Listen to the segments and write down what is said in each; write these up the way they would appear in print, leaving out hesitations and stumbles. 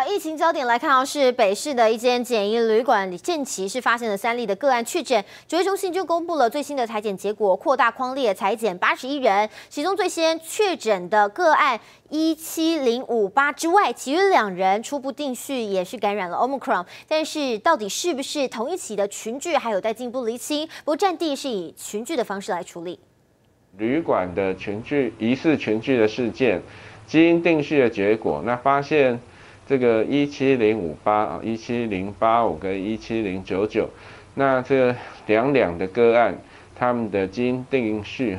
好，疫情焦点来看，是北市的一间检疫旅馆，近期是发现了3例的个案确诊。指挥中心就公布了最新的采检结果，扩大匡列采检81人，其中最先确诊的个案17058之外，其余2人初步定序也是感染了 Omicron， 但是到底是不是同一起的群聚，还有待进一步厘清。不过战地是以群聚的方式来处理。旅馆的群聚疑似群聚的事件，基因定序的结果，那发现。 这个17058啊，17085跟17099，那这两的个案，他们的基因定序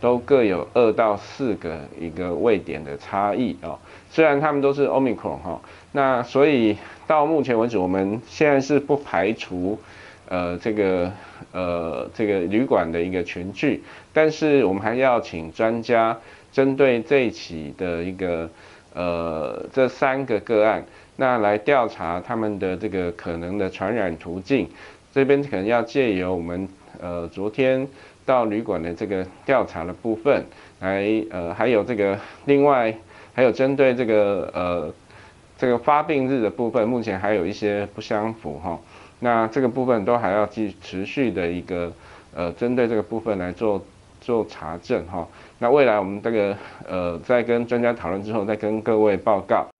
都各有2到4个一个位点的差异哦。虽然他们都是 Omicron 那所以到目前为止，我们现在是不排除这个旅馆的一个群聚，但是我们还要请专家针对这一起的一个。 这3个个案，那来调查他们的这个可能的传染途径，这边可能要借由我们昨天到旅馆的这个调查的部分，来还有这个另外还有针对这个这个发病日的部分，目前还有一些不相符那这个部分都还要持续的一个针对这个部分来做查证那未来我们这个再跟专家讨论之后，再跟各位报告。